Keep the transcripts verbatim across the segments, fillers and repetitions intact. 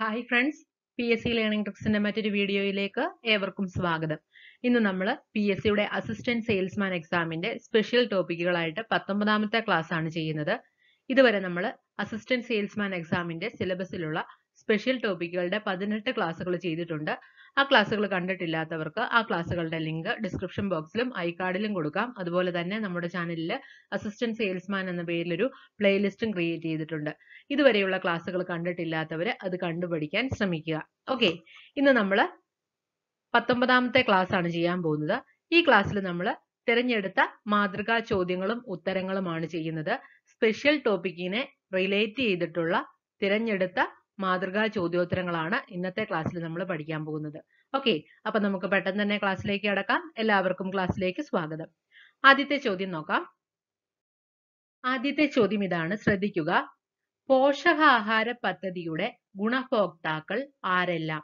Hi friends, P S C learning ട്രിക്സിന്റെ മറ്റൊരു വീഡിയോയിലേക്ക് ഏവർക്കും സ്വാഗതം. ഇന്ന് നമ്മൾ പി എസ് സിയുടെ അസിസ്റ്റന്റ് സെയിൽസ്മാൻ എക്സാമിന്റെ സ്പെഷ്യൽ ടോപ്പിക്കുകളായിട്ട് പത്തൊമ്പതാമത്തെ ക്ലാസ് ആണ് ചെയ്യുന്നത്. ഇതുവരെ നമ്മൾ അസിസ്റ്റന്റ് സെയിൽസ്മാൻ എക്സാമിന്റെ സിലബസിലുള്ള സ്പെഷ്യൽ ടോപ്പിക്കുകളുടെ പതിനെട്ട് ക്ലാസ്സുകൾ ചെയ്തിട്ടുണ്ട്. ആ ക്ലാസ്സുകൾ കണ്ടിട്ടില്ലാത്തവർക്ക് ആ ക്ലാസ്സുകളുടെ ലിങ്ക് ഡിസ്ക്രിപ്ഷൻ ബോക്സിലും ഐ കാർഡിലും കൊടുക്കാം. അതുപോലെ തന്നെ നമ്മുടെ ചാനലിൽ അസിസ്റ്റന്റ് സെയിൽസ്മാൻ എന്ന പേരിലൊരു പ്ലേലിസ്റ്റും ക്രിയേറ്റ് ചെയ്തിട്ടുണ്ട്. ഇതുവരെയുള്ള ക്ലാസ്സുകൾ കണ്ടിട്ടില്ലാത്തവർ അത് കണ്ടുപഠിക്കാൻ ശ്രമിക്കുക. ഓക്കെ, ഇന്ന് നമ്മൾ പത്തൊമ്പതാമത്തെ ക്ലാസ് ആണ് ചെയ്യാൻ പോകുന്നത്. ഈ ക്ലാസ്സിൽ നമ്മൾ തിരഞ്ഞെടുത്ത മാതൃകാ ചോദ്യങ്ങളും ഉത്തരങ്ങളുമാണ് ചെയ്യുന്നത്. സ്പെഷ്യൽ ടോപ്പിക്കിനെ റിലേറ്റ് ചെയ്തിട്ടുള്ള തിരഞ്ഞെടുത്ത മാതൃകാ ചോദ്യോത്തരങ്ങളാണ് ഇന്നത്തെ ക്ലാസ്സിൽ നമ്മൾ പഠിക്കാൻ പോകുന്നത്. ഓക്കെ, അപ്പൊ നമുക്ക് പെട്ടെന്ന് തന്നെ ക്ലാസ്സിലേക്ക് കടക്കാം. എല്ലാവർക്കും ക്ലാസ്സിലേക്ക് സ്വാഗതം. ആദ്യത്തെ ചോദ്യം നോക്കാം. ആദ്യത്തെ ചോദ്യം ഇതാണ്, ശ്രദ്ധിക്കുക. പോഷകാഹാര പദ്ധതിയുടെ ഗുണഭോക്താക്കൾ ആരെല്ലാം?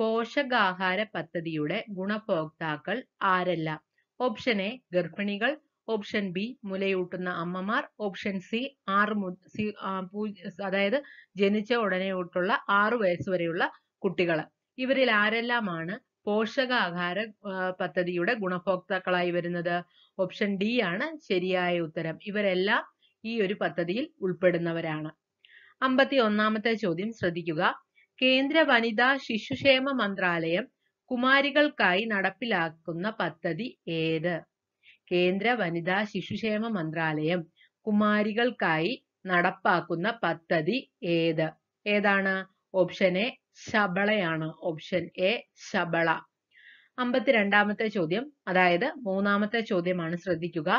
പോഷകാഹാര പദ്ധതിയുടെ ഗുണഭോക്താക്കൾ ആരെല്ലാം? ഓപ്ഷൻ എ ഗർഭിണികൾ, ഓപ്ഷൻ ബി മുലയൂട്ടുന്ന അമ്മമാർ, ഓപ്ഷൻ സി ആറ് അതായത് ജനിച്ച ഉടനെ തൊട്ടുള്ള ആറു വയസ്സ് വരെയുള്ള കുട്ടികൾ. ഇവരിൽ ആരെല്ലാമാണ് പോഷകാഹാര പദ്ധതിയുടെ ഗുണഭോക്താക്കളായി വരുന്നത്? ഓപ്ഷൻ ഡി ആണ് ശരിയായ ഉത്തരം. ഇവരെല്ലാം ഈ ഒരു പദ്ധതിയിൽ ഉൾപ്പെടുന്നവരാണ്. അമ്പത്തി ഒന്നാമത്തെ ചോദ്യം ശ്രദ്ധിക്കുക. കേന്ദ്ര വനിതാ ശിശുക്ഷേമ മന്ത്രാലയം കുമാരികൾക്കായി നടപ്പിലാക്കുന്ന പദ്ധതി ഏത്? കേന്ദ്ര വനിതാ ശിശുക്ഷേമ മന്ത്രാലയം കുമാരികൾക്കായി നടപ്പാക്കുന്ന പദ്ധതി ഏത്? ഏതാണ്? ഓപ്ഷൻ എ ശബളയാണ്. Option A Sabla. അമ്പത്തിരണ്ടാമത്തെ ചോദ്യം, അതായത് മൂന്നാമത്തെ ചോദ്യമാണ്, ശ്രദ്ധിക്കുക.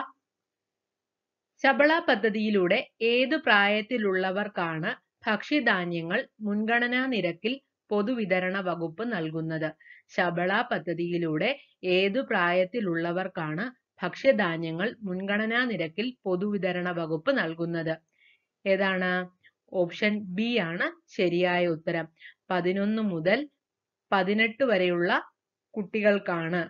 ശബള പദ്ധതിയിലൂടെ ഏത് പ്രായത്തിലുള്ളവർക്കാണ് ഭക്ഷ്യധാന്യങ്ങൾ മുൻഗണനാ നിരക്കിൽ പൊതുവിതരണ വകുപ്പ് നൽകുന്നത്? ശബള പദ്ധതിയിലൂടെ ഏതു പ്രായത്തിലുള്ളവർക്കാണ് ഭക്ഷ്യധാന്യങ്ങൾ മുൻഗണനാ നിരക്കിൽ പൊതുവിതരണ വകുപ്പ് നൽകുന്നത്? ഏതാണ്? ഓപ്ഷൻ ബി ആണ് ശരിയായ ഉത്തരം. പതിനൊന്ന് മുതൽ പതിനെട്ട് വരെയുള്ള കുട്ടികൾക്കാണ്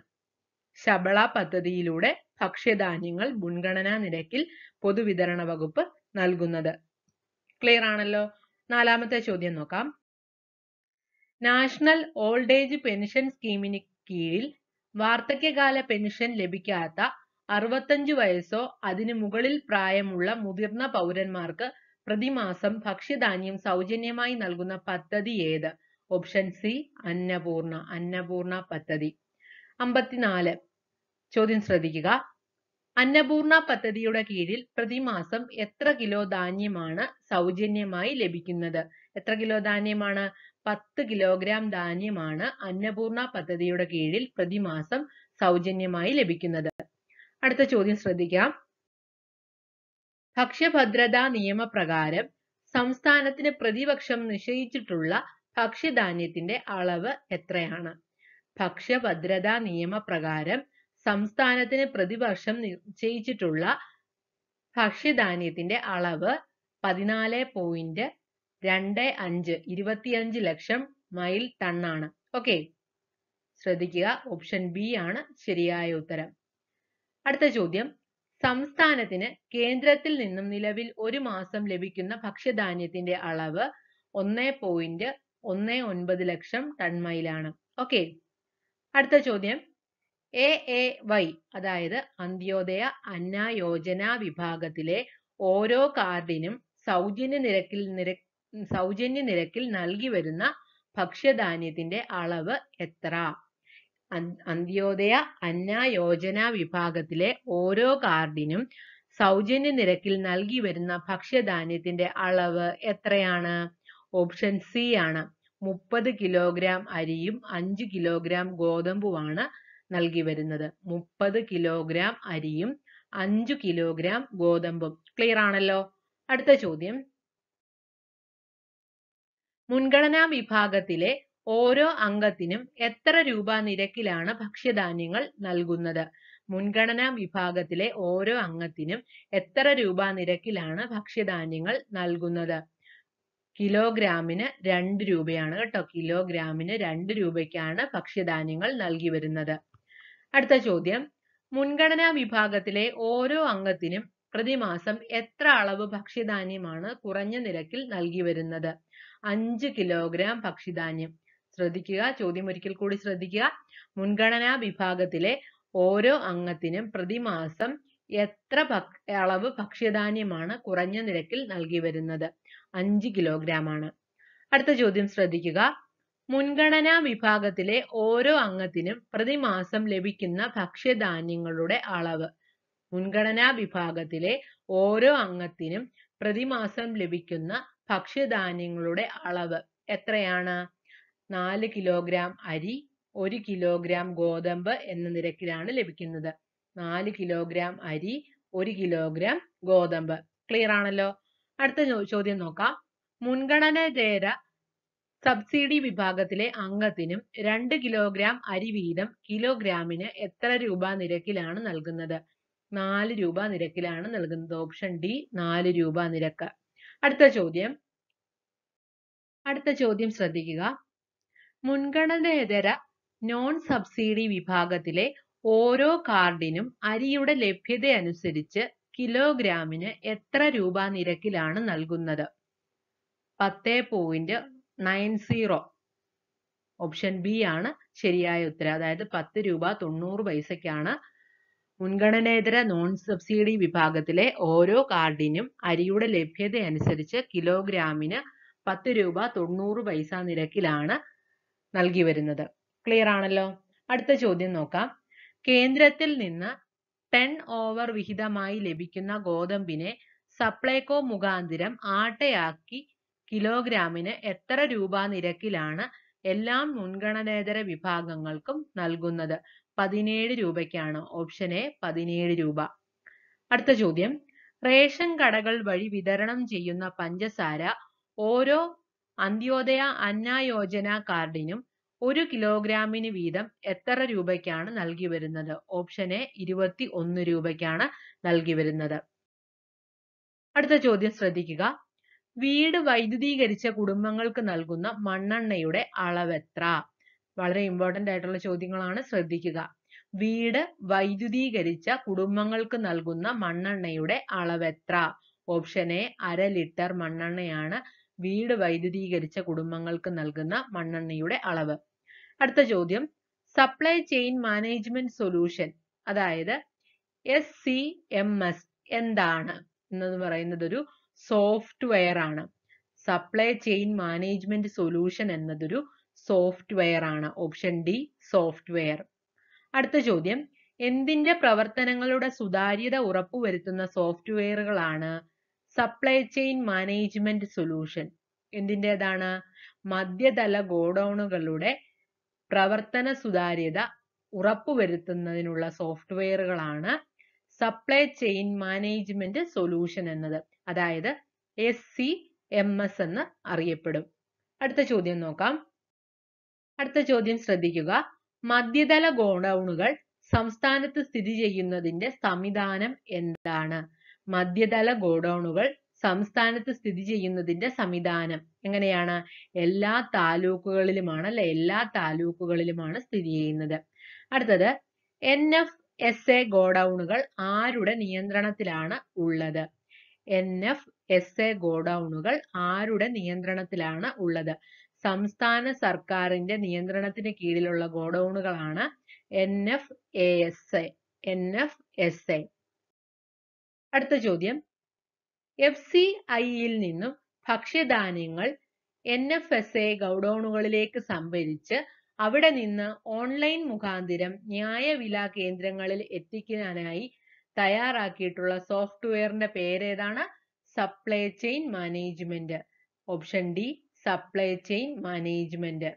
ശബള പദ്ധതിയിലൂടെ ഭക്ഷ്യധാന്യങ്ങൾ മുൻഗണനാ നിരക്കിൽ പൊതുവിതരണ വകുപ്പ് നൽകുന്നത്. ക്ലിയർ ആണല്ലോ. നാലാമത്തെ ചോദ്യം നോക്കാം. നാഷണൽ ഓൾഡ് ഏജ് പെൻഷൻ സ്കീമിന് കീഴിൽ വാർദ്ധക്യകാല പെൻഷൻ ലഭിക്കാത്ത അറുപത്തഞ്ചു വയസ്സോ അതിനു മുകളിൽ പ്രായമുള്ള മുതിർന്ന പൗരന്മാർക്ക് പ്രതിമാസം ഭക്ഷ്യധാന്യം സൗജന്യമായി നൽകുന്ന പദ്ധതി ഏത്? Option C Annapurna. അന്നപൂർണ പദ്ധതി. അമ്പത്തിനാല് ചോദ്യം ശ്രദ്ധിക്കുക. അന്നപൂർണ പദ്ധതിയുടെ കീഴിൽ പ്രതിമാസം എത്ര കിലോ ധാന്യമാണ് സൗജന്യമായി ലഭിക്കുന്നത്? എത്ര കിലോ ധാന്യമാണ്? പത്ത് കിലോഗ്രാം ധാന്യമാണ് അന്നപൂർണ പദ്ധതിയുടെ കീഴിൽ പ്രതിമാസം സൗജന്യമായി ലഭിക്കുന്നത്. അടുത്ത ചോദ്യം ശ്രദ്ധിക്കാം. ഭക്ഷ്യഭദ്രതാ നിയമപ്രകാരം സംസ്ഥാനത്തിന് പ്രതിവർഷം നിശ്ചയിച്ചിട്ടുള്ള ഭക്ഷ്യധാന്യത്തിന്റെ അളവ് എത്രയാണ്? ഭക്ഷ്യഭദ്രതാ നിയമപ്രകാരം സംസ്ഥാനത്തിന് പ്രതിവർഷം നിശ്ചയിച്ചിട്ടുള്ള ഭക്ഷ്യധാന്യത്തിന്റെ അളവ് പതിനാല് പോയിന്റ് രണ്ട് അഞ്ച് ഇരുപത്തിയഞ്ച് ലക്ഷം മൈൽ ടണ്ണാണ്. ഓക്കെ, ശ്രദ്ധിക്കുക, ഓപ്ഷൻ ബി ആണ് ശരിയായ ഉത്തരം. അടുത്ത ചോദ്യം, സംസ്ഥാനത്തിന് കേന്ദ്രത്തിൽ നിന്നും നിലവിൽ ഒരു മാസം ലഭിക്കുന്ന ഭക്ഷ്യധാന്യത്തിന്റെ അളവ് ഒന്ന് പോയിന്റ് ഒന്ന് ഒൻപത് ലക്ഷം ടൺ മൈലാണ്. ഓക്കെ, അടുത്ത ചോദ്യം, എ എ വൈ അതായത് അന്ത്യോദയ അന്ന യോജന വിഭാഗത്തിലെ ഓരോ കാർഡിനും സൗജന്യ നിരക്കിൽ നിര സൗജന്യ നിരക്കിൽ നൽകി വരുന്ന ഭക്ഷ്യധാന്യത്തിന്റെ അളവ് എത്ര? അന്ത്യോദയ അന്ന യോജന വിഭാഗത്തിലെ ഓരോ കാർഡിനും സൗജന്യ നിരക്കിൽ നൽകി വരുന്ന ഭക്ഷ്യധാന്യത്തിന്റെ അളവ് എത്രയാണ്? ഓപ്ഷൻ സി ആണ്. മുപ്പത് കിലോഗ്രാം അരിയും അഞ്ച് കിലോഗ്രാം ഗോതമ്പുമാണ് നൽകി വരുന്നത്. മുപ്പത് കിലോഗ്രാം അരിയും അഞ്ചു കിലോഗ്രാം ഗോതമ്പും. ക്ലിയർ ആണല്ലോ. അടുത്ത ചോദ്യം, മുൻഗണനാ വിഭാഗത്തിലെ ഓരോ അംഗത്തിനും എത്ര രൂപ നിരക്കിലാണ് ഭക്ഷ്യധാന്യങ്ങൾ നൽകുന്നത്? മുൻഗണനാ വിഭാഗത്തിലെ ഓരോ അംഗത്തിനും എത്ര രൂപ നിരക്കിലാണ് ഭക്ഷ്യധാന്യങ്ങൾ നൽകുന്നത്? കിലോഗ്രാമിന് രണ്ട് രൂപയാണ് കേട്ടോ. കിലോഗ്രാമിന് രണ്ട് രൂപയ്ക്കാണ് ഭക്ഷ്യധാന്യങ്ങൾ നൽകി വരുന്നത്. അടുത്ത ചോദ്യം, മുൻഗണനാ വിഭാഗത്തിലെ ഓരോ അംഗത്തിനും പ്രതിമാസം എത്ര അളവ് ഭക്ഷ്യധാന്യമാണ് കുറഞ്ഞ നിരക്കിൽ നൽകി വരുന്നത്? അഞ്ച് കിലോഗ്രാം ഭക്ഷ്യധാന്യം. ശ്രദ്ധിക്കുക, ചോദ്യം ഒരിക്കൽ കൂടി ശ്രദ്ധിക്കുക. മുൻഗണനാ വിഭാഗത്തിലെ ഓരോ അംഗത്തിനും പ്രതിമാസം എത്ര അളവ് ഭക്ഷ്യധാന്യമാണ് കുറഞ്ഞ നിരക്കിൽ നൽകി വരുന്നത്? അഞ്ച് കിലോഗ്രാം ആണ്. അടുത്ത ചോദ്യം ശ്രദ്ധിക്കുക. മുൻഗണനാ വിഭാഗത്തിലെ ഓരോ അംഗത്തിനും പ്രതിമാസം ലഭിക്കുന്ന ഭക്ഷ്യധാന്യങ്ങളുടെ അളവ്. മുൻഗണനാ വിഭാഗത്തിലെ ഓരോ അംഗത്തിനും പ്രതിമാസം ലഭിക്കുന്ന ഭക്ഷ്യധാന്യങ്ങളുടെ അളവ് എത്രയാണ്? നാല് കിലോഗ്രാം അരി ഒരു കിലോഗ്രാം ഗോതമ്പ് എന്ന നിരക്കിലാണ് ലഭിക്കുന്നത്. നാല് കിലോഗ്രാം അരി ഒരു കിലോഗ്രാം ഗോതമ്പ്. ക്ലിയർ ആണല്ലോ? അടുത്ത ചോദ്യം നോക്കാം. മുൻഗണനേതര സബ്സിഡി വിഭാഗത്തിലെ അംഗത്തിനും രണ്ട് കിലോഗ്രാം അരി വീതം കിലോഗ്രാമിന് എത്ര രൂപ നിരക്കിലാണ് നൽകുന്നത്? നാല് രൂപ നിരക്കിലാണ് നൽകുന്നത്. ഓപ്ഷൻ ഡി, നാല് രൂപ നിരക്ക്. അടുത്ത ചോദ്യം അടുത്ത ചോദ്യം ശ്രദ്ധിക്കുക. മുൻഗണനേതര നോൺ സബ്സിഡി വിഭാഗത്തിലെ ഓരോ കാർഡിനും അരിയുടെ ലഭ്യത അനുസരിച്ച് കിലോഗ്രാമിന് എത്ര രൂപ നിരക്കിലാണ് നൽകുന്നത്? പത്ത് point nine zero. Option B ആണ് ശരിയായ ഉത്തരം. അതായത് പത്ത് രൂപ തൊണ്ണൂറ് പൈസക്കാണ് മുൻഗണനേതര നോൺ സബ്സിഡി വിഭാഗത്തിലെ ഓരോ കാർഡിനും അരിയുടെ ലഭ്യത അനുസരിച്ച് കിലോഗ്രാമിന് പത്ത് രൂപ തൊണ്ണൂറ് പൈസ നിരക്കിലാണ് നൽകി വരുന്നത്. ക്ലിയർ ആണല്ലോ? അടുത്ത ചോദ്യം നോക്കാം. കേന്ദ്രത്തിൽ നിന്ന് ടൺ ഓവർ വിഹിതമായി ലഭിക്കുന്ന ഗോതമ്പിനെ സപ്ലൈകോ മുഖാന്തിരം ആട്ടയാക്കി കിലോഗ്രാമിന് എത്ര രൂപ നിരക്കിലാണ് എല്ലാ മുൻഗണനേതര വിഭാഗങ്ങൾക്കും നൽകുന്നത്? പതിനേഴ് രൂപയ്ക്കാണ്. ഓപ്ഷൻ എ, പതിനേഴ് രൂപ. അടുത്ത ചോദ്യം. റേഷൻ കടകൾ വഴി വിതരണം ചെയ്യുന്ന പഞ്ചസാര ഓരോ അന്ത്യോദയ അന്നയോജന കാർഡിനും ഒരു കിലോഗ്രാമിന് വീതം എത്ര രൂപയ്ക്കാണ് നൽകി വരുന്നത്? ഓപ്ഷൻ എ, ഇരുപത്തി ഒന്ന് രൂപയ്ക്കാണ് നൽകി വരുന്നത്. അടുത്ത ചോദ്യം ശ്രദ്ധിക്കുക. വീട് വൈദ്യുതീകരിച്ച കുടുംബങ്ങൾക്ക് നൽകുന്ന മണ്ണെണ്ണയുടെ അളവെത്ര? വളരെ ഇമ്പോർട്ടന്റ് ആയിട്ടുള്ള ചോദ്യങ്ങളാണ്, ശ്രദ്ധിക്കുക. വീട് വൈദ്യുതീകരിച്ച കുടുംബങ്ങൾക്ക് നൽകുന്ന മണ്ണെണ്ണയുടെ അളവെത്ര? ഓപ്ഷൻ എ, അര ലിറ്റർ മണ്ണെണ്ണയാണ് വീട് വൈദ്യുതീകരിച്ച കുടുംബങ്ങൾക്ക് നൽകുന്ന മണ്ണെണ്ണയുടെ അളവ്. അടുത്ത ചോദ്യം. സപ്ലൈ ചെയിൻ മാനേജ്മെന്റ് സൊല്യൂഷൻ, അതായത് എസ് സി എം എസ് എന്താണ് എന്നത് പറയുന്നത് ഒരു സോഫ്റ്റ്വെയർ ആണ്. സപ്ലൈ ചെയിൻ മാനേജ്മെന്റ് സൊല്യൂഷൻ എന്നതൊരു സോഫ്റ്റ്വെയർ ആണ്. Option D, software. അടുത്ത ചോദ്യം. എന്തിന്റെ പ്രവർത്തനങ്ങളുടെ സുതാര്യത ഉറപ്പുവരുത്തുന്ന സോഫ്റ്റ്വെയറുകളാണ് സപ്ലൈ ചെയിൻ മാനേജ്മെന്റ് സൊല്യൂഷൻ? എന്തിൻ്റെതാണ്? മധ്യതല ഗോഡൌണുകളുടെ പ്രവർത്തന സുതാര്യത ഉറപ്പുവരുത്തുന്നതിനുള്ള സോഫ്റ്റ്വെയറുകളാണ് സപ്ലൈ ചെയിൻ മാനേജ്മെന്റ് സൊല്യൂഷൻ എന്നത്, അതായത് എസ് സി എം എസ് എന്ന് അറിയപ്പെടും. അടുത്ത ചോദ്യം നോക്കാം. അടുത്ത ചോദ്യം ശ്രദ്ധിക്കുക. മധ്യതല ഗോഡൌണുകൾ സംസ്ഥാനത്ത് സ്ഥിതി ചെയ്യുന്നതിന്റെ സംവിധാനം എന്താണ്? മധ്യതല ഗോഡൌണുകൾ സംസ്ഥാനത്ത് സ്ഥിതി ചെയ്യുന്നതിന്റെ സംവിധാനം എങ്ങനെയാണ്? എല്ലാ താലൂക്കുകളിലുമാണ് അല്ലെ എല്ലാ താലൂക്കുകളിലുമാണ് സ്ഥിതി ചെയ്യുന്നത്. അടുത്തത്, എൻ എഫ് എസ് എ ഗോഡൌണുകൾ ആരുടെ നിയന്ത്രണത്തിലാണ് ഉള്ളത്? എൻ എഫ് എസ് എ ഗോഡൌണുകൾ ആരുടെ നിയന്ത്രണത്തിലാണ് ഉള്ളത്? സംസ്ഥാന സർക്കാരിന്റെ നിയന്ത്രണത്തിന് കീഴിലുള്ള ഗോഡൌണുകളാണ് N F A S A N F S A. അടുത്ത ചോദ്യം. എഫ് സി ഐയിൽ നിന്നും ഭക്ഷ്യധാന്യങ്ങൾ എൻ എഫ് എസ് എ ഗോഡൌണുകളിലേക്ക് സംഭരിച്ച് അവിടെ നിന്ന് ഓൺലൈൻ മുഖാന്തിരം ന്യായവില കേന്ദ്രങ്ങളിൽ എത്തിക്കാനായി തയ്യാറാക്കിയിട്ടുള്ള സോഫ്റ്റ്വെയറിന്റെ പേരേതാണ്? Supply chain management. Option D, supply chain management.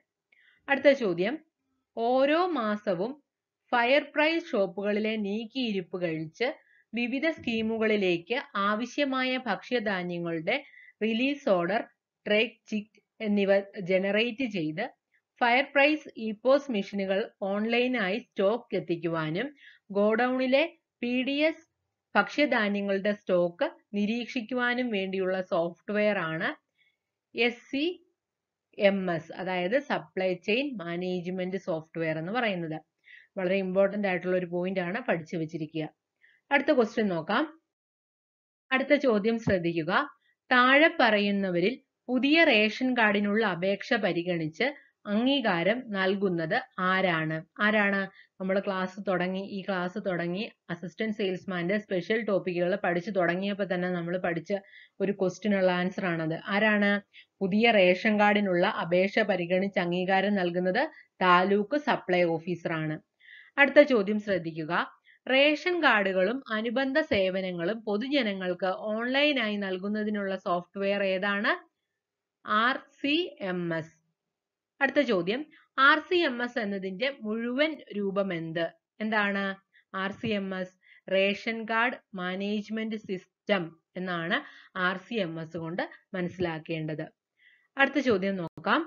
അടുത്ത ചോദ്യം. ഓരോ മാസവും ഫയർ പ്രൈസ് ഷോപ്പുകളിലെ നീക്കിയിരിപ്പ് കഴിച്ച് വിവിധ സ്കീമുകളിലേക്ക് ആവശ്യമായ ഭക്ഷ്യധാന്യങ്ങളുടെ റിലീസ് ഓർഡർ, ട്രേക്ക് ചിറ്റ് എന്നിവ ജനറേറ്റ് ചെയ്ത് ഫയർ പ്രൈസ് ഇപോസ് മെഷീനുകൾ ഓൺലൈനായി സ്റ്റോക്ക് എത്തിക്കുവാനും ഗോഡൌണിലെ പി ഡി എസ് ഭക്ഷ്യധാന്യങ്ങളുടെ സ്റ്റോക്ക് നിരീക്ഷിക്കുവാനും വേണ്ടിയുള്ള സോഫ്റ്റ്വെയർ ആണ് എസ് സി എം എസ്, അതായത് സപ്ലൈ ചെയിൻ മാനേജ്മെന്റ് സോഫ്റ്റ്വെയർ എന്ന് പറയുന്നത്. വളരെ ഇമ്പോർട്ടന്റ് ആയിട്ടുള്ള ഒരു പോയിന്റ് ആണ്, പഠിച്ചു വെച്ചിരിക്കുക. അടുത്ത ക്വസ്റ്റ്യൻ നോക്കാം. അടുത്ത ചോദ്യം ശ്രദ്ധിക്കുക. താഴെ പറയുന്നവരിൽ പുതിയ റേഷൻ കാർഡിനുള്ള അപേക്ഷ പരിഗണിച്ച് അംഗീകാരം നൽകുന്നത് ആരാണ്? ആരാണ് നമ്മൾ ക്ലാസ് തുടങ്ങി ഈ ക്ലാസ് തുടങ്ങി അസിസ്റ്റന്റ് സെയിൽസ്മാന്റെ സ്പെഷ്യൽ ടോപ്പിക്കുകൾ പഠിച്ചു തുടങ്ങിയപ്പോൾ തന്നെ നമ്മൾ പഠിച്ച ഒരു ക്വസ്റ്റ്യനുള്ള ആൻസർ ആണത്. ആരാണ്? പുതിയ റേഷൻ കാർഡിനുള്ള അപേക്ഷ പരിഗണിച്ച് അംഗീകാരം നൽകുന്നത് താലൂക്ക് സപ്ലൈ ഓഫീസറാണ്. അടുത്ത ചോദ്യം ശ്രദ്ധിക്കുക. റേഷൻ കാർഡുകളും അനുബന്ധ സേവനങ്ങളും പൊതുജനങ്ങൾക്ക് ഓൺലൈനായി നൽകുന്നതിനുള്ള സോഫ്റ്റ്വെയർ ഏതാണ്? R C M S. അടുത്ത ചോദ്യം, ആർ സി എം എസ് എന്നതിന്റെ മുഴുവൻ രൂപം എന്ത്? എന്താണ് R C M S? Ration card management system എന്നാണ് ആർ സി എം എസ് കൊണ്ട് മനസ്സിലാക്കേണ്ടത്. അടുത്ത ചോദ്യം നോക്കാം.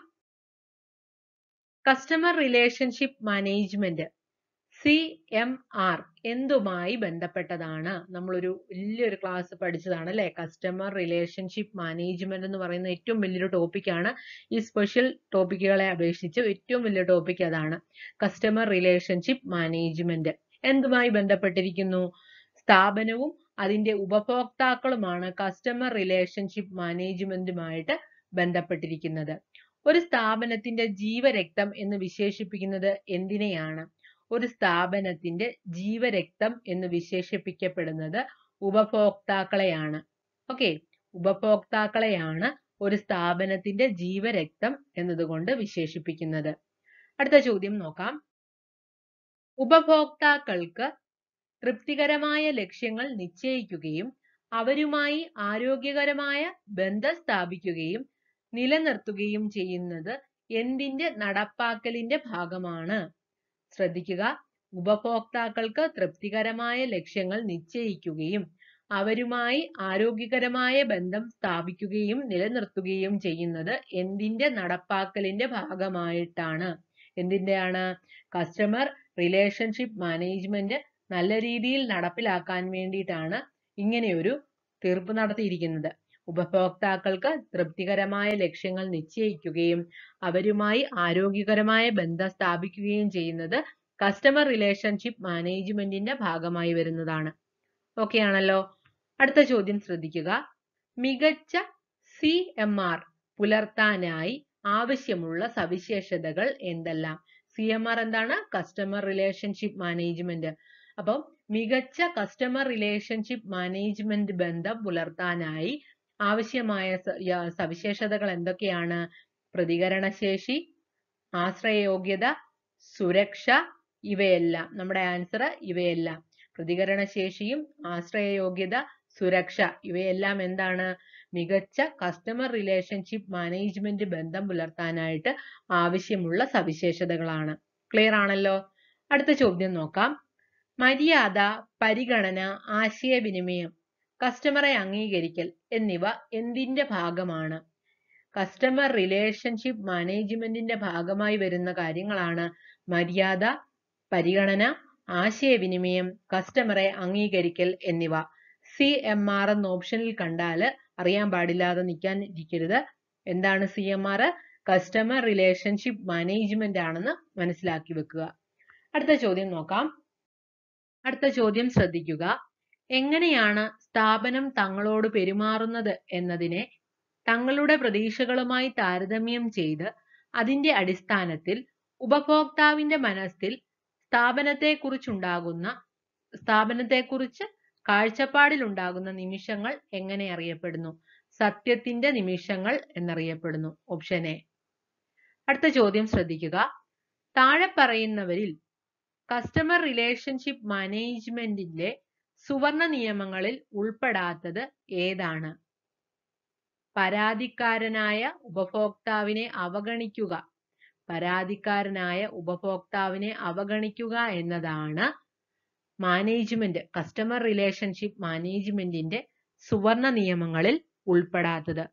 Customer relationship management C M R എന്തുമായി ബന്ധപ്പെട്ടതാണ്? നമ്മളൊരു വലിയൊരു ക്ലാസ് പഠിച്ചതാണ് അല്ലെ. കസ്റ്റമർ റിലേഷൻഷിപ്പ് മാനേജ്മെന്റ് എന്ന് പറയുന്ന ഏറ്റവും വലിയൊരു ടോപ്പിക്കാണ്. ഈ സ്പെഷ്യൽ ടോപ്പിക്കുകളെ അപേക്ഷിച്ച് ഏറ്റവും വലിയ ടോപ്പിക് അതാണ്, കസ്റ്റമർ റിലേഷൻഷിപ്പ് മാനേജ്മെന്റ്. എന്തുമായി ബന്ധപ്പെട്ടിരിക്കുന്നു? സ്ഥാപനവും അതിന്റെ ഉപഭോക്താക്കളുമാണ് കസ്റ്റമർ റിലേഷൻഷിപ്പ് മാനേജ്മെന്റുമായിട്ട് ബന്ധപ്പെട്ടിരിക്കുന്നത്. ഒരു സ്ഥാപനത്തിന്റെ ജീവരക്തം എന്ന് വിശേഷിപ്പിക്കുന്നത് എന്തിനെയാണ്? ഒരു സ്ഥാപനത്തിന്റെ ജീവരക്തം എന്ന് വിശേഷിപ്പിക്കപ്പെടുന്നത് ഉപഭോക്താക്കളെയാണ്. ഓക്കെ, ഉപഭോക്താക്കളെയാണ് ഒരു സ്ഥാപനത്തിന്റെ ജീവരക്തം എന്നതുകൊണ്ട് വിശേഷിപ്പിക്കുന്നത്. അടുത്ത ചോദ്യം നോക്കാം. ഉപഭോക്താക്കൾക്ക് തൃപ്തികരമായ ലക്ഷ്യങ്ങൾ നിശ്ചയിക്കുകയും അവരുമായി ആരോഗ്യകരമായ ബന്ധം സ്ഥാപിക്കുകയും നിലനിർത്തുകയും ചെയ്യുന്നത് എന്തിന്റെ നടപ്പാക്കലിന്റെ ഭാഗമാണ്? ശ്രദ്ധിക്കുക, ഉപഭോക്താക്കൾക്ക് തൃപ്തികരമായ ലക്ഷ്യങ്ങൾ നിശ്ചയിക്കുകയും അവരുമായി ആരോഗ്യകരമായ ബന്ധം സ്ഥാപിക്കുകയും നിലനിർത്തുകയും ചെയ്യുന്നത് എന്തിന്റെ നടപ്പാക്കലിന്റെ ഭാഗമായിട്ടാണ്? എന്തിന്റെയാണ്? കസ്റ്റമർ റിലേഷൻഷിപ്പ് മാനേജ്മെന്റ് നല്ല രീതിയിൽ നടപ്പിലാക്കാൻ വേണ്ടിയിട്ടാണ് ഇങ്ങനെയൊരു തീർപ്പ് നടത്തിയിരിക്കുന്നത്. ഉപഭോക്താക്കൾക്ക് തൃപ്തികരമായ ലക്ഷ്യങ്ങൾ നിശ്ചയിക്കുകയും അവരുമായി ആരോഗ്യകരമായ ബന്ധം സ്ഥാപിക്കുകയും ചെയ്യുന്നത് കസ്റ്റമർ റിലേഷൻഷിപ്പ് മാനേജ്മെന്റിന്റെ ഭാഗമായി വരുന്നതാണ്. ഓക്കെ ആണല്ലോ. അടുത്ത ചോദ്യം ശ്രദ്ധിക്കുക. മികച്ച സി എം ആർ പുലർത്താനായി ആവശ്യമുള്ള സവിശേഷതകൾ എന്തെല്ലാം? സി എം ആർ എന്താണ്? Customer relationship management. അപ്പം മികച്ച കസ്റ്റമർ റിലേഷൻഷിപ്പ് മാനേജ്മെന്റ് ബന്ധം പുലർത്താനായി ആവശ്യമായ സവിശേഷതകൾ എന്തൊക്കെയാണ്? പ്രതികരണശേഷി, ആശ്രയയോഗ്യത, സുരക്ഷ, ഇവയെല്ലാം. നമ്മുടെ ആൻസർ ഇവയെല്ലാം. പ്രതികരണശേഷിയും ആശ്രയയോഗ്യത, സുരക്ഷ ഇവയെല്ലാം എന്താണ്? മികച്ച കസ്റ്റമർ റിലേഷൻഷിപ്പ് മാനേജ്മെന്റ് ബന്ധം പുലർത്താനായിട്ട് ആവശ്യമുള്ള സവിശേഷതകളാണ്. ക്ലിയർ ആണല്ലോ. അടുത്ത ചോദ്യം നോക്കാം. മര്യാദ, പരിഗണന, ആശയവിനിമയം, കസ്റ്റമറെ അംഗീകരിക്കൽ എന്നിവ എന്തിന്റെ ഭാഗമാണ്? കസ്റ്റമർ റിലേഷൻഷിപ്പ് മാനേജ്മെന്റിന്റെ ഭാഗമായി വരുന്ന കാര്യങ്ങളാണ് മര്യാദ, പരിഗണന, ആശയവിനിമയം, കസ്റ്റമറെ അംഗീകരിക്കൽ എന്നിവ. സി എം ആർ എന്ന ഓപ്ഷനിൽ കണ്ടാൽ അറിയാൻ പാടില്ലാതെ നിൽക്കാൻ ഇരിക്കരുത്. എന്താണ് C M R? Customer relationship management ആണെന്ന് മനസ്സിലാക്കി വെക്കുക. അടുത്ത ചോദ്യം നോക്കാം. അടുത്ത ചോദ്യം ശ്രദ്ധിക്കുക. എങ്ങനെയാണ് സ്ഥാപനം തങ്ങളോട് പെരുമാറുന്നത് എന്നതിനെ തങ്ങളുടെ പ്രതീക്ഷകളുമായി താരതമ്യം ചെയ്ത് അതിന്റെ അടിസ്ഥാനത്തിൽ ഉപഭോക്താവിന്റെ മനസ്സിൽ സ്ഥാപനത്തെക്കുറിച്ചുണ്ടാകുന്ന സ്ഥാപനത്തെക്കുറിച്ച് കാഴ്ചപ്പാടിലുണ്ടാകുന്ന നിമിഷങ്ങൾ എങ്ങനെ അറിയപ്പെടുന്നു? സത്യത്തിന്റെ നിമിഷങ്ങൾ എന്നറിയപ്പെടുന്നു. Option A. അടുത്ത ചോദ്യം ശ്രദ്ധിക്കുക. താഴെ പറയുന്നവരിൽ കസ്റ്റമർ റിലേഷൻഷിപ്പ് മാനേജ്മെന്റിന്റെ സുവർണ നിയമങ്ങളിൽ ഉൾപ്പെടാത്തത് ഏതാണ്? പരാതിക്കാരനായ ഉപഭോക്താവിനെ അവഗണിക്കുക. പരാതിക്കാരനായ ഉപഭോക്താവിനെ അവഗണിക്കുക എന്നതാണ് മാനേജ്മെന്റ്, കസ്റ്റമർ റിലേഷൻഷിപ്പ് മാനേജ്മെന്റിന്റെ സുവർണ നിയമങ്ങളിൽ ഉൾപ്പെടാത്തത്.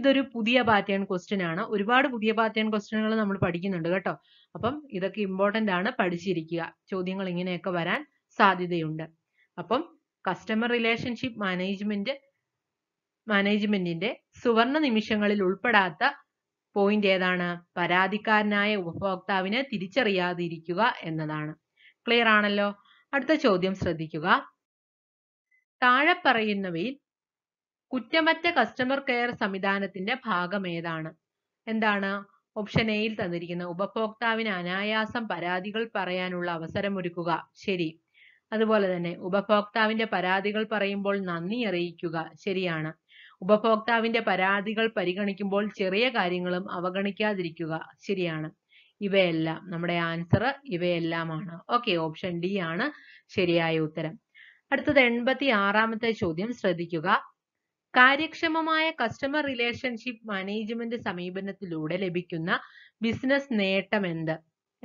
ഇതൊരു പുതിയ പാറ്റേൺ ക്വസ്റ്റ്യൻ ആണ്. ഒരുപാട് പുതിയ പാറ്റേൺ ക്വസ്റ്റ്യനുകൾ നമ്മൾ പഠിക്കുന്നുണ്ട് കേട്ടോ. അപ്പം ഇതൊക്കെ ഇമ്പോർട്ടന്റ് ആണ്, പഠിച്ചിരിക്കുക. ചോദ്യങ്ങൾ ഇങ്ങനെയൊക്കെ വരാൻ സാധ്യതയുണ്ട്. അപ്പം കസ്റ്റമർ റിലേഷൻഷിപ്പ് മാനേജ്മെന്റ് മാനേജ്മെന്റിന്റെ സുവർണ നിമിഷങ്ങളിൽ ഉൾപ്പെടാത്ത പോയിന്റ് ഏതാണ്? പരാതിക്കാരനായ ഉപഭോക്താവിനെ തിരിച്ചറിയാതിരിക്കുക എന്നതാണ്. ക്ലിയർ ആണല്ലോ. അടുത്ത ചോദ്യം ശ്രദ്ധിക്കുക. താഴെ പറയുന്നവയിൽ കുറ്റമറ്റ കസ്റ്റമർ കെയർ സംവിധാനത്തിന്റെ ഭാഗം ഏതാണ്? എന്താണ് ഓപ്ഷൻ എയിൽ തന്നിരിക്കുന്ന ഉപഭോക്താവിന് അനായാസം പരാതികൾ പറയാനുള്ള അവസരം ഒരുക്കുക. ശരി. അതുപോലെ തന്നെ ഉപഭോക്താവിന്റെ പരാതികൾ പറയുമ്പോൾ നന്ദി അറിയിക്കുക. ശരിയാണ്. ഉപഭോക്താവിന്റെ പരാതികൾ പരിഗണിക്കുമ്പോൾ ചെറിയ കാര്യങ്ങളും അവഗണിക്കാതിരിക്കുക. ശരിയാണ്. ഇവയെല്ലാം നമ്മുടെ ആൻസർ ഇവയെല്ലാമാണ്. ഓക്കെ, ഓപ്ഷൻ ഡി ആണ് ശരിയായ ഉത്തരം. അടുത്തത് എൺപത്തി ആറാമത്തെ ചോദ്യം ശ്രദ്ധിക്കുക. കാര്യക്ഷമമായ കസ്റ്റമർ റിലേഷൻഷിപ്പ് മാനേജ്മെന്റ് സമീപനത്തിലൂടെ ലഭിക്കുന്ന ബിസിനസ് നേട്ടം എന്ത്?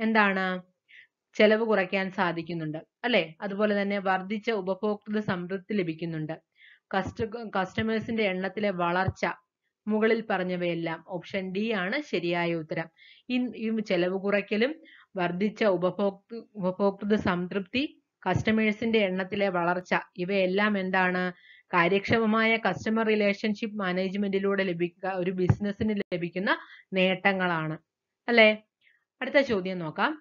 എന്താണ്? ചെലവ് കുറയ്ക്കാൻ സാധിക്കുന്നുണ്ട്, അല്ലെ? അതുപോലെ തന്നെ വർദ്ധിച്ച ഉപഭോക്തൃ സംതൃപ്തി ലഭിക്കുന്നുണ്ട്. കസ്റ്റ കസ്റ്റമേഴ്സിന്റെ എണ്ണത്തിലെ വളർച്ച, മുകളിൽ പറഞ്ഞവയെല്ലാം. ഓപ്ഷൻ ഡി ആണ് ശരിയായ ഉത്തരം. ഈ ചെലവ് കുറയ്ക്കലും വർദ്ധിച്ച ഉപഭോക്തൃ ഉപഭോക്തൃ സംതൃപ്തി, കസ്റ്റമേഴ്സിന്റെ എണ്ണത്തിലെ വളർച്ച ഇവയെല്ലാം എന്താണ്? കാര്യക്ഷമമായ കസ്റ്റമർ റിലേഷൻഷിപ്പ് മാനേജ്മെന്റിലൂടെ ലഭിക്കുക ഒരു ബിസിനസ്സിന് ലഭിക്കുന്ന നേട്ടങ്ങളാണ്, അല്ലെ? അടുത്ത ചോദ്യം നോക്കാം.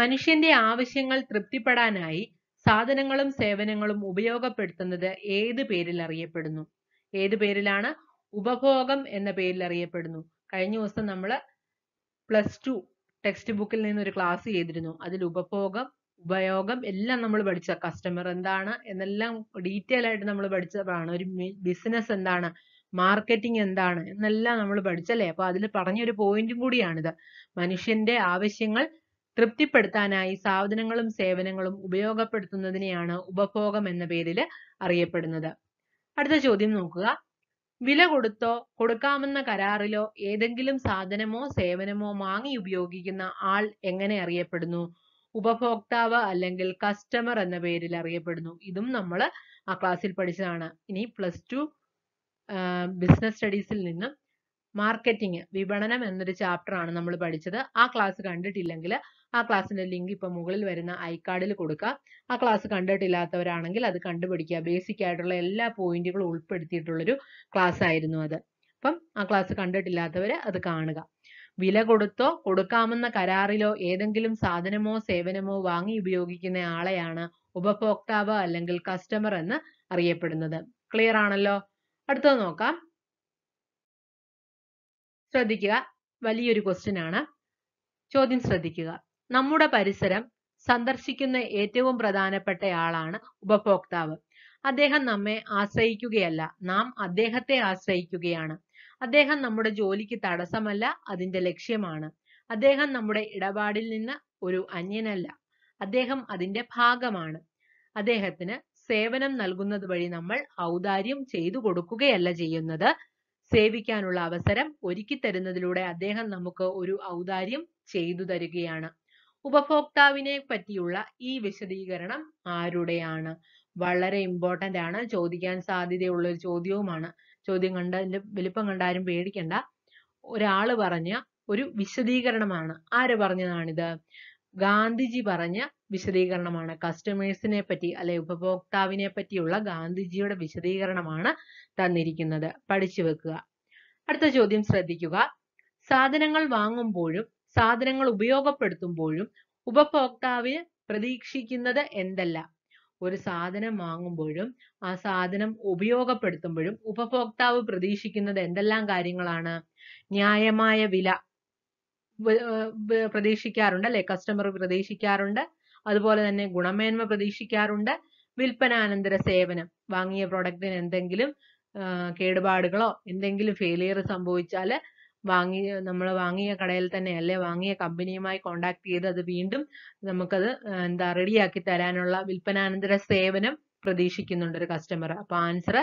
മനുഷ്യന്റെ ആവശ്യങ്ങൾ തൃപ്തിപ്പെടാനായി സാധനങ്ങളും സേവനങ്ങളും ഉപയോഗപ്പെടുത്തുന്നത് ഏത് പേരിൽ അറിയപ്പെടുന്നു? ഏത് പേരിലാണ്? ഉപഭോഗം എന്ന പേരിൽ അറിയപ്പെടുന്നു. കഴിഞ്ഞ ദിവസം നമ്മൾ പ്ലസ് ടു ടെക്സ്റ്റ് ബുക്കിൽ നിന്നൊരു ക്ലാസ് ചെയ്തിരുന്നു. അതിൽ ഉപഭോഗം, ഉപയോഗം എല്ലാം നമ്മൾ പഠിച്ച, കസ്റ്റമർ എന്താണ് എന്നെല്ലാം ഡീറ്റെയിൽ ആയിട്ട് നമ്മൾ പഠിച്ചതാണ്. ഒരു ബിസിനസ് എന്താണ്, മാർക്കറ്റിംഗ് എന്താണ് എന്നെല്ലാം നമ്മൾ പഠിച്ചല്ലേ. അപ്പൊ അതിൽ പറഞ്ഞൊരു പോയിന്റും കൂടിയാണിത്. മനുഷ്യന്റെ ആവശ്യങ്ങൾ തൃപ്തിപ്പെടുത്താനായി സാധനങ്ങളും സേവനങ്ങളും ഉപയോഗപ്പെടുത്തുന്നതിനെയാണ് ഉപഭോഗം എന്ന പേരിൽ അറിയപ്പെടുന്നത്. അടുത്ത ചോദ്യം നോക്കുക. വില കൊടുത്തോ കൊടുക്കാമെന്ന കരാറിലോ ഏതെങ്കിലും സാധനമോ സേവനമോ വാങ്ങി ഉപയോഗിക്കുന്ന ആൾ എങ്ങനെ അറിയപ്പെടുന്നു? ഉപഭോക്താവ് അല്ലെങ്കിൽ കസ്റ്റമർ എന്ന പേരിൽ അറിയപ്പെടുന്നു. ഇതും നമ്മൾ ആ ക്ലാസ്സിൽ പഠിച്ചതാണ്. ഇനി പ്ലസ് ടു ബിസിനസ് സ്റ്റഡീസിൽ നിന്നും മാർക്കറ്റിംഗ്, വിപണനം എന്നൊരു ചാപ്റ്റർ ആണ് നമ്മൾ പഠിച്ചത്. ആ ക്ലാസ് കണ്ടിട്ടില്ലെങ്കിൽ ആ ക്ലാസ്സിന്റെ ലിങ്ക് ഇപ്പൊ മുകളിൽ വരുന്ന ഐകാർഡിൽ കൊടുക്കുക. ആ ക്ലാസ് കണ്ടിട്ടില്ലാത്തവരാണെങ്കിൽ അത് കണ്ടുപിടിക്കുക. ബേസിക് ആയിട്ടുള്ള എല്ലാ പോയിന്റുകളും ഉൾപ്പെടുത്തിയിട്ടുള്ളൊരു ക്ലാസ് ആയിരുന്നു അത്. അപ്പം ആ ക്ലാസ് കണ്ടിട്ടില്ലാത്തവര് അത് കാണുക. വില കൊടുത്തോ കൊടുക്കാമെന്ന കരാറിലോ ഏതെങ്കിലും സാധനമോ സേവനമോ വാങ്ങി ഉപയോഗിക്കുന്ന ആളെയാണ് ഉപഭോക്താവ് അല്ലെങ്കിൽ കസ്റ്റമർ എന്ന് അറിയപ്പെടുന്നത്. ക്ലിയർ ആണല്ലോ. അടുത്തത് നോക്കാം. ശ്രദ്ധിക്കുക, വലിയൊരു ക്വസ്റ്റ്യൻ ആണ്. ചോദ്യം ശ്രദ്ധിക്കുക. നമ്മുടെ പരിസരം സന്ദർശിക്കുന്ന ഏറ്റവും പ്രധാനപ്പെട്ടയാളാണ് ഉപഭോക്താവ്. അദ്ദേഹം നമ്മെ ആശ്രയിക്കുകയല്ല, നാം അദ്ദേഹത്തെ ആശ്രയിക്കുകയാണ്. അദ്ദേഹം നമ്മുടെ ജോലിക്ക് തടസ്സമല്ല, അതിന്റെ ലക്ഷ്യമാണ്. അദ്ദേഹം നമ്മുടെ ഇടപാടിൽ നിന്ന് ഒരു അന്യനല്ല, അദ്ദേഹം അതിന്റെ ഭാഗമാണ്. അദ്ദേഹത്തിന് സേവനം നൽകുന്നത് വഴി നമ്മൾ ഔദാര്യം ചെയ്തു കൊടുക്കുകയല്ല ചെയ്യുന്നത്. സേവിക്കാനുള്ള അവസരം ഒരുക്കി തരുന്നതിലൂടെ അദ്ദേഹം നമുക്ക് ഒരു ഔദാര്യം ചെയ്തു തരികയാണ്. ഉപഭോക്താവിനെ പറ്റിയുള്ള ഈ വിശദീകരണം ആരുടെയാണ്? വളരെ ഇമ്പോർട്ടന്റ് ആണ്. ചോദിക്കാൻ സാധ്യതയുള്ള ഒരു ചോദ്യവുമാണ്. ചോദ്യം കണ്ട അതിന്റെ വലിപ്പം കണ്ട ആരും പേടിക്കണ്ട. ഒരാള് പറഞ്ഞ ഒരു വിശദീകരണമാണ്. ആര് പറഞ്ഞതാണിത്? ഗാന്ധിജി പറഞ്ഞ വിശദീകരണമാണ്. കസ്റ്റമേഴ്സിനെ പറ്റി അല്ലെ, ഉപഭോക്താവിനെ പറ്റിയുള്ള ഗാന്ധിജിയുടെ വിശദീകരണമാണ് തന്നിരിക്കുന്നത്. പഠിച്ചു വെക്കുക. അടുത്ത ചോദ്യം ശ്രദ്ധിക്കുക. സാധനങ്ങൾ വാങ്ങുമ്പോഴും സാധനങ്ങൾ ഉപയോഗപ്പെടുത്തുമ്പോഴും ഉപഭോക്താവിന് പ്രതീക്ഷിക്കുന്നത് എന്തല്ല? ഒരു സാധനം വാങ്ങുമ്പോഴും ആ സാധനം ഉപയോഗപ്പെടുത്തുമ്പോഴും ഉപഭോക്താവ് പ്രതീക്ഷിക്കുന്നത് എന്തെല്ലാം കാര്യങ്ങളാണ്? ന്യായമായ വില പ്രതീക്ഷിക്കാറുണ്ട് അല്ലെ, കസ്റ്റമർ പ്രതീക്ഷിക്കാറുണ്ട്. അതുപോലെ തന്നെ ഗുണമേന്മ പ്രതീക്ഷിക്കാറുണ്ട്. വിൽപ്പനാനന്തര സേവനം, വാങ്ങിയ പ്രോഡക്റ്റിന് എന്തെങ്കിലും കേടുപാടുകളോ എന്തെങ്കിലും ഫെയിലിയർ സംഭവിച്ചാൽ വാങ്ങിയ നമ്മൾ വാങ്ങിയ കടയിൽ തന്നെ അല്ലെ വാങ്ങിയ കമ്പനിയുമായി കോണ്ടാക്ട് ചെയ്ത് അത് വീണ്ടും നമുക്കത് എന്താ റെഡിയാക്കി തരാനുള്ള വിൽപ്പനാനന്തര സേവനം പ്രതീക്ഷിക്കുന്നുണ്ട് ഒരു കസ്റ്റമർ. അപ്പൊ ആൻസർ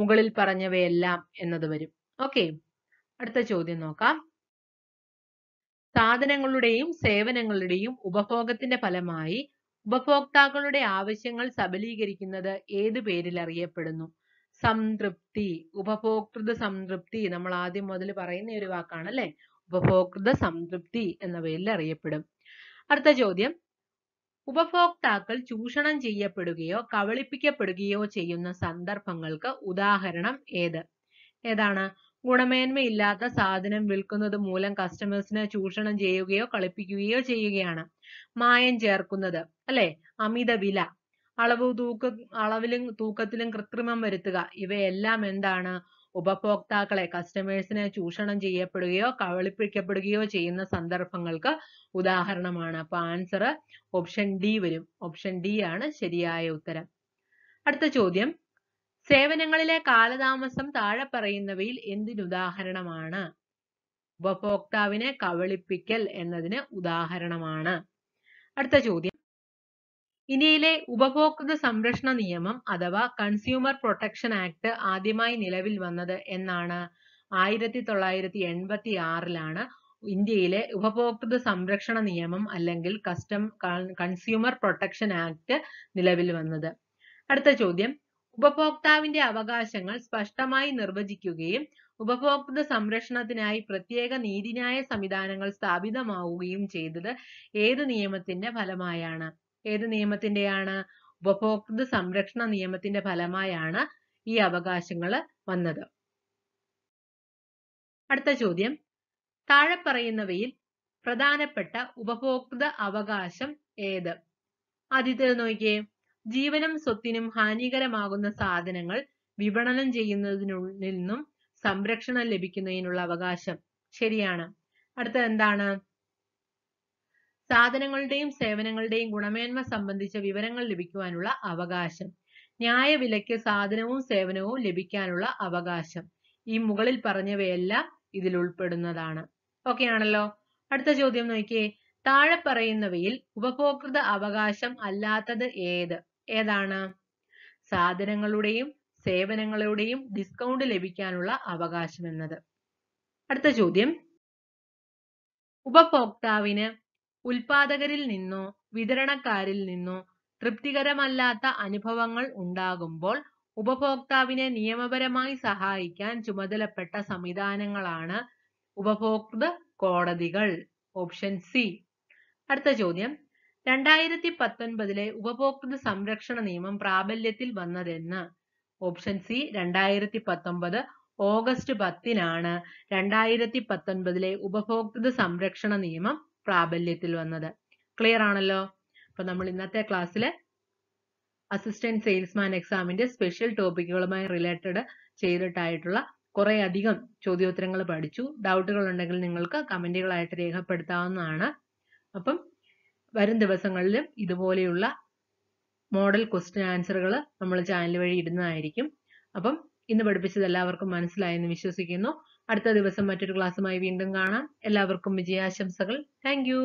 മുകളിൽ പറഞ്ഞവയെല്ലാം എന്നത് വരും. ഓക്കെ, അടുത്ത ചോദ്യം നോക്കാം. സാധനങ്ങളുടെയും സേവനങ്ങളുടെയും ഉപഭോഗത്തിന്റെ ഫലമായി ഉപഭോക്താക്കളുടെ ആവശ്യങ്ങൾ സബലീകരിക്കുന്നത് ഏത് പേരിൽ അറിയപ്പെടുന്നു? സംതൃപ്തി, ഉപഭോക്തൃ സംതൃപ്തി നമ്മൾ ആദ്യം മുതൽ പറയുന്ന ഒരു വാക്കാണ് അല്ലെ. ഉപഭോക്തൃ സംതൃപ്തി എന്ന പേരിൽ അറിയപ്പെടും. അടുത്ത ചോദ്യം. ഉപഭോക്താക്കൾ ചൂഷണം ചെയ്യപ്പെടുകയോ കബളിപ്പിക്കപ്പെടുകയോ ചെയ്യുന്ന സന്ദർഭങ്ങൾക്ക് ഉദാഹരണം ഏത്? ഏതാണ്? ഗുണമേന്മയില്ലാത്ത സാധനം വിൽക്കുന്നത് മൂലം കസ്റ്റമേഴ്സിനെ ചൂഷണം ചെയ്യുകയോ കളിപ്പിക്കുകയോ ചെയ്യുകയാണ്. മായം ചേർക്കുന്നത് അല്ലെ, അമിത വില, അളവ് തൂക്ക അളവിലും തൂക്കത്തിലും കൃത്രിമം വരുത്തുക ഇവയെല്ലാം എന്താണ് ഉപഭോക്താക്കളെ കസ്റ്റമേഴ്സിനെ ചൂഷണം ചെയ്യപ്പെടുകയോ കവളിപ്പിക്കപ്പെടുകയോ ചെയ്യുന്ന സന്ദർഭങ്ങൾക്ക് ഉദാഹരണമാണ്. അപ്പൊ ആൻസർ ഓപ്ഷൻ ഡി വരും. ഓപ്ഷൻ ഡി ആണ് ശരിയായ ഉത്തരം. അടുത്ത ചോദ്യം, സേവനങ്ങളിലെ കാലതാമസം താഴെ പറയുന്നവയിൽ എന്തിനുദാഹരണമാണ്? ഉപഭോക്താവിനെ കവളിപ്പിക്കൽ എന്നതിന് ഉദാഹരണമാണ്. അടുത്ത ചോദ്യം, ഇന്ത്യയിലെ ഉപഭോക്തൃ സംരക്ഷണ നിയമം അഥവാ കൺസ്യൂമർ പ്രൊട്ടക്ഷൻ ആക്ട് ആദ്യമായി നിലവിൽ വന്നത് എന്നാണ്? ആയിരത്തി തൊള്ളായിരത്തി എൺപത്തി ആറിലാണ് ഇന്ത്യയിലെ ഉപഭോക്തൃ സംരക്ഷണ നിയമം അല്ലെങ്കിൽ കസ്റ്റം കൺസ്യൂമർ പ്രൊട്ടക്ഷൻ ആക്ട് നിലവിൽ വന്നത്. അടുത്ത ചോദ്യം, ഉപഭോക്താവിന്റെ അവകാശങ്ങൾ സ്പഷ്ടമായി നിർവചിക്കുകയും ഉപഭോക്തൃ സംരക്ഷണത്തിനായി പ്രത്യേക നീതിന്യായ സംവിധാനങ്ങൾ സ്ഥാപിതമാവുകയും ചെയ്തത് ഏത് നിയമത്തിന്റെ ഫലമായാണ്? ഏത് നിയമത്തിന്റെയാണ്? ഉപഭോക്തൃ സംരക്ഷണ നിയമത്തിന്റെ ഫലമായാണ് ഈ അവകാശങ്ങൾ വന്നത്. അടുത്ത ചോദ്യം, താഴെ പറയുന്നവയിൽ പ്രധാനപ്പെട്ട ഉപഭോക്തൃ അവകാശം ഏത്? ആദ്യത്തെ നോക്കിയേ, ജീവനും സ്വത്തിനും ഹാനികരമാകുന്ന സാധനങ്ങൾ വിപണനം ചെയ്യുന്നതിനുള്ളിൽ നിന്നും സംരക്ഷണം ലഭിക്കുന്നതിനുള്ള അവകാശം. ശരിയാണ്. അടുത്തത് എന്താണ്? സാധനങ്ങളുടെയും സേവനങ്ങളുടെയും ഗുണമേന്മ സംബന്ധിച്ച വിവരങ്ങൾ ലഭിക്കുവാനുള്ള അവകാശം. ന്യായവിലയ്ക്ക് സാധനവും സേവനവും ലഭിക്കാനുള്ള അവകാശം. ഈ മുകളിൽ പറഞ്ഞവയെല്ലാം ഇതിൽ ഉൾപ്പെടുന്നതാണ്. ഓക്കെ ആണല്ലോ. അടുത്ത ചോദ്യം നോക്കിയേ, താഴെ പറയുന്നവയിൽ ഉപഭോക്തൃ അവകാശം അല്ലാത്തത് ഏത്? ഏതാണ്? സാധനങ്ങളുടെയും സേവനങ്ങളുടെയും ഡിസ്കൗണ്ട് ലഭിക്കാനുള്ള അവകാശം എന്നത്. അടുത്ത ചോദ്യം, ഉപഭോക്താവിന് ഉൽപാദകരിൽ നിന്നോ വിതരണക്കാരിൽ നിന്നോ തൃപ്തികരമല്ലാത്ത അനുഭവങ്ങൾ ഉണ്ടാകുമ്പോൾ ഉപഭോക്താവിനെ നിയമപരമായി സഹായിക്കാൻ ചുമതലപ്പെട്ട സംവിധാനങ്ങളാണ് ഉപഭോക്തൃ കോടതികൾ. Option C. അടുത്ത ചോദ്യം, രണ്ടായിരത്തി പത്തൊൻപതിലെ ഉപഭോക്തൃ സംരക്ഷണ നിയമം പ്രാബല്യത്തിൽ വന്നതെന്ന്? ഓപ്ഷൻ സി, രണ്ടായിരത്തി പത്തൊമ്പത് ഓഗസ്റ്റ് പത്തിനാണ് രണ്ടായിരത്തി പത്തൊൻപതിലെ ഉപഭോക്തൃ സംരക്ഷണ നിയമം പ്രാബല്യത്തിൽ വന്നത്. ക്ലിയർ ആണല്ലോ. അപ്പൊ നമ്മൾ ഇന്നത്തെ ക്ലാസ്സിൽ അസിസ്റ്റന്റ് സെയിൽസ്മാൻ എക്സാമിന്റെ സ്പെഷ്യൽ ടോപ്പിക്കുകളുമായി റിലേറ്റഡ് ചെയ്തിട്ടായിട്ടുള്ള കുറെ അധികം ചോദ്യോത്തരങ്ങൾ പഠിച്ചു. ഡൗട്ടുകൾ ഉണ്ടെങ്കിൽ നിങ്ങൾക്ക് കമന്റുകളായിട്ട് രേഖപ്പെടുത്താവുന്നതാണ്. അപ്പം വരും ദിവസങ്ങളിലും ഇതുപോലെയുള്ള മോഡൽ ക്വസ്റ്റ്യൻ ആൻസറുകൾ നമ്മൾ ചാനൽ വഴി ഇടുന്നതായിരിക്കും. അപ്പം ഇന്ന് പഠിപ്പിച്ചത് എല്ലാവർക്കും മനസ്സിലായെന്ന് വിശ്വസിക്കുന്നു. അടുത്ത ദിവസം മറ്റൊരു ക്ലാസ്സുമായി വീണ്ടും കാണാം. എല്ലാവർക്കും വിജയാശംസകൾ. Thank U.